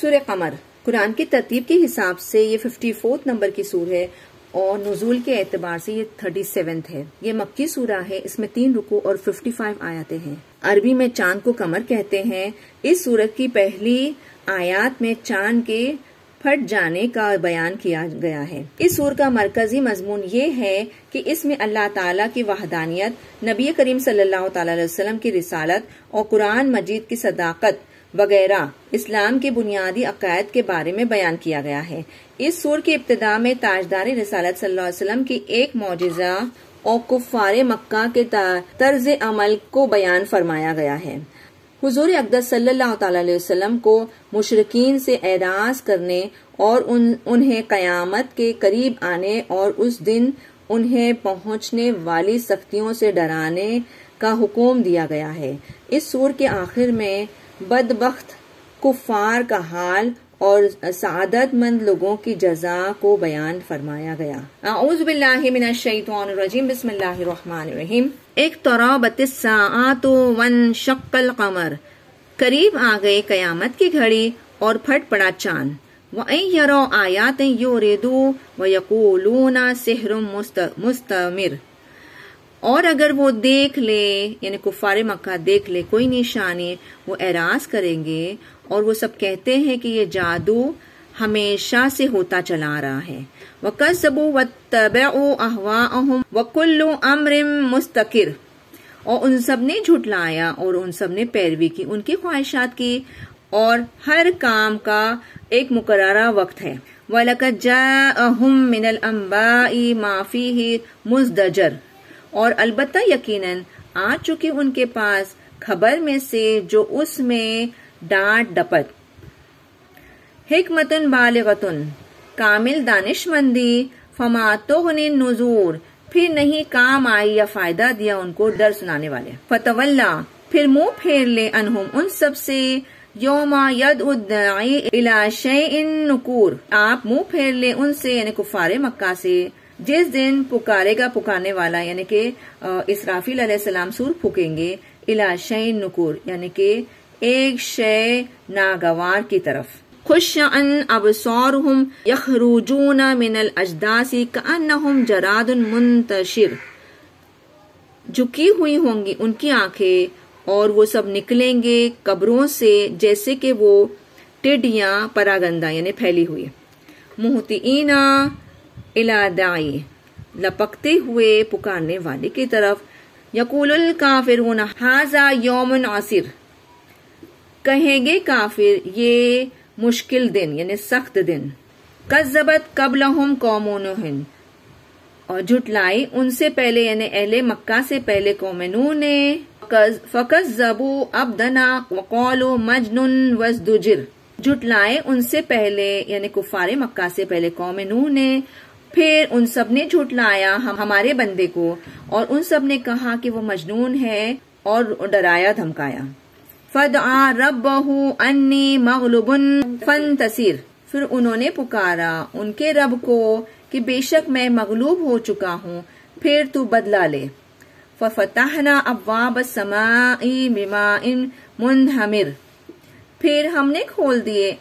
सूरह कमर कुरान की तरतीब के हिसाब से ये 54 नंबर की सूरह है और नुजूल के एतबार से ये 37 है। ये मक्की सूरह है, इसमें 3 रुकू और 55 आयातें हैं। अरबी में चांद को कमर कहते हैं। इस सूरह की पहली आयात में चांद के फट जाने का बयान किया गया है। इस सूरह का मरकजी मजमून ये है कि इसमें अल्लाह ताला की वहदानियत, नबी करीम सल्लल्लाहु अलैहि वसल्लम की रिसालत और कुरान मजीद की सदाकत वगैरह इस्लाम के बुनियादी अकायद के बारे में बयान किया गया है। इस सूरह के इब्तिदा में ताजदारी रिसालत सल्लल्लाहु अलैहि वसल्लम की एक मौजज़ा और कुफारे मक्का के तर्ज अमल को बयान फरमाया गया है। हुजूर अक़दस सल्लल्लाहु ताला अलैहि वसल्लम को मुशरिकीन से एराज़ करने और उन्हें क़यामत के करीब आने और उस दिन उन्हें पहुंचने वाली सख्तियों से डराने का हुक्म दिया गया है। इस सूर के आखिर में बदबख्त कुफ़ार का हाल और सआदतमंद लोगों की जज़ा को बयान फरमाया गया। आऊज़ु बिल्लाहि मिनश शैतानिर रजीम, बिस्मिल्लाहिर रहमानिर रहीम। इक़्तरबतिस साअतु वन्शक्कल क़मर, करीब आ गए क़यामत की घड़ी और फट पड़ा चांद। व इन यरौ आयातन युरिदू व यक़ूलूना सिहरुम मुस्तमिर, और अगर वो देख ले यानी कुफ़ारे मक्का देख ले कोई निशानी, वो एराज़ करेंगे और वो सब कहते हैं कि ये जादू हमेशा से होता चला आ रहा है। वकज़्ज़बू वत्तबऊ अहवाअहुम वकुल्लु अम्रिम मुस्तकिर, और उन सब ने झुटलाया और उन सब ने पैरवी की, उनकी ख्वाहिशात की, और हर काम का एक मुकर्ररा वक्त है। वलकद जाअहुम मिनल अंबाई मा फीही मुज़दजर, और अलबत्ता यकीनन आ चुकी उनके पास खबर में से जो उसमें डांट डपट। हिकमतुन बालिगतुन, कामिल दानिशमंदी। फमातोहनी नुजूर, फिर नहीं काम आई या फायदा दिया उनको डर सुनाने वाले। फतवल्ला, फिर मुंह फेर ले। अनहुम, उन सब से। योमा यदउद्दाई इला शैइन नुकूर, आप मुंह फेर ले उनसे यानी कुफारे मक्का से जिस दिन पुकारेगा पुकारने वाला यानी के इसराफील अलैहिस्सलाम सूर फूकेंगे। इला शैइन नुकूर यानी के एक शय नागवार की तरफ। खुश्यअन अबसारहुम यखरूजून मिनल अजदासी कअन्नहुम जरादुन मुंतशिर, झुकी हुई होंगी उनकी आंखें और वो सब निकलेंगे कब्रों से जैसे कि वो टिड्डियां परागंदा यानी फैली हुई। मुहतिईना इला दाई, लपकते हुए पुकारने वाले की तरफ। यकूलुल काफिरून हाजा यौमुन आसिर, कहेंगे काफिर ये मुश्किल दिन यानी सख्त दिन। कज़्ज़बत क़ब्लहुम कौमो नूह, और झुटलाई उनसे पहले यानी अहले मक्का से पहले कौम नूह ने। फ़कज़्ज़बू अब्दना वक़ालू मजनुन वज़्दुजिर, झुटलाए उनसे पहले यानी कुफारे मक्का से पहले कौम नूह ने। फिर उन सब ने झुटलाया हमारे बंदे को और उन सब ने कहा कि वो मजनून है और डराया धमकाया। फ़दआ रब्बहु अन्नी मग़लूबुन फ़न्तसिर, फिर उन्होंने पुकारा उनके रब को कि बेशक मैं मग़लूब हो चुका हूँ, फिर तू बदला ले। फ़फ़तहना अब्वाबस्समाई बिमाइन मुनहमिर, फिर हमने खोल दिए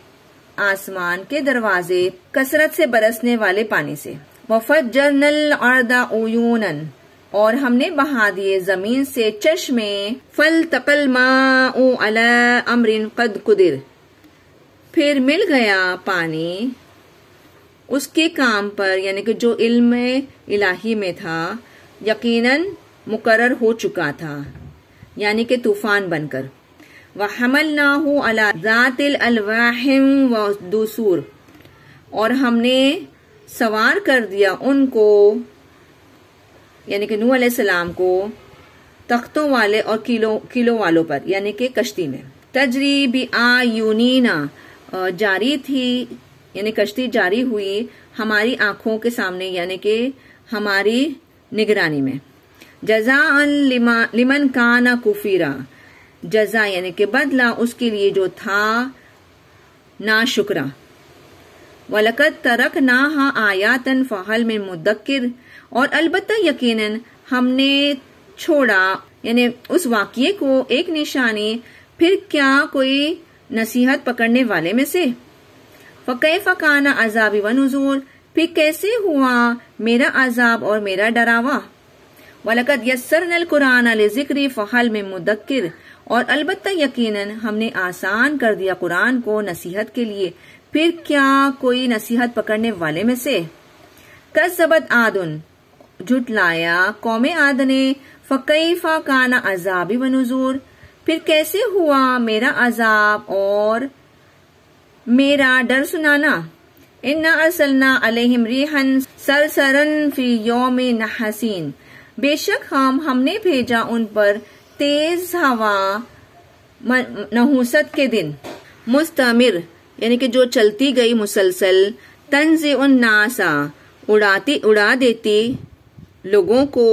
आसमान के दरवाजे कसरत से बरसने वाले पानी से। वफ़ज्जरनल अर्दा उयूनन, और हमने बहा दिए जमीन से चश्मे। फल्तकल माउ अला अम्रिन कद कुदिर, फिर मिल गया पानी उसके काम पर यानी कि जो इल्म इलाही में था, यकीनन मुकरर हो चुका था यानी कि तूफान बनकर। वह हमलनाहु अला ज़ातिल अलवाहिम व दूसूर, और हमने सवार कर दिया उनको यानी कि नूह अलैहिस्सलाम को तख्तों वाले और किलों वालों पर यानी कि कश्ती में। तजरी बी आयुनीना, जारी थी यानी कश्ती जारी हुई हमारी आंखों के सामने यानी कि हमारी निगरानी में। जज़ाअन लिमन काना कुफीरा, जज़ा यानी कि बदला उसके लिए जो था ना शुक्रा। वलकद तरकनाहा आयातन फहल में मुद्दक्किर, और अलबत्ता यकीनन हमने छोड़ा यानी उस वाकिये को एक निशानी, फिर क्या कोई नसीहत पकड़ने वाले में से। फ़कैफ़ काना अज़ाबी व नुज़ूर, फिर कैसे हुआ मेरा अज़ाब और मेरा डरावा। वलकद यस्सरनल कुरान लिज़िक्री फ़हल में मुदक्किर, और अलबत्ता यकीनन हमने आसान कर दिया कुरान को नसीहत के लिए, फिर क्या कोई नसीहत पकड़ने वाले में से। कज़्ज़बत आदुन, झुटलाया कौमे आद ने, फ़कैफ़ा काना अज़ाबी व नुज़ूर, फिर कैसे हुआ मेरा अज़ाब और मेरा डर सुनाना। इन्ना अरसलना अलैहिम रिहन सरसरन फी यौमे नहसीन, बेशक हमने भेजा उन पर तेज हवा नहुसत के दिन। मुस्तमिर यानी कि जो चलती गई मुसलसल, तंज़े उन नासा उड़ा देती लोगों को,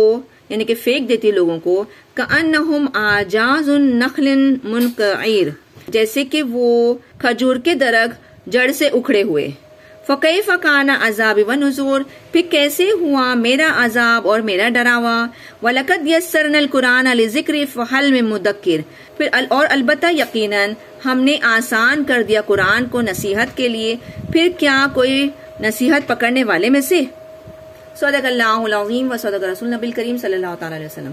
यानी कि फेंक देती लोगों को। कअन्नहुम आजाजुन नखलिन मुनकईर, जैसे कि वो खजूर के दरख्त जड़ से उखड़े हुए। फ़कैफ़ काना अज़ाबी व नुज़ूर, फिर कैसे हुआ मेरा अज़ाब और मेरा डरावा। वलकद यस्सरनल कुरान लिज़िक्री फ़हल में मुदक्किर, फिर और अलबत्ता यकीनन हमने आसान कर दिया कुरान को नसीहत के लिए, फिर क्या कोई नसीहत पकड़ने वाले में से। सदक़ल्लाहुल अज़ीम व सदक़ रसूल नबी करीम सल्लल्लाहु अलैहि वसल्लम।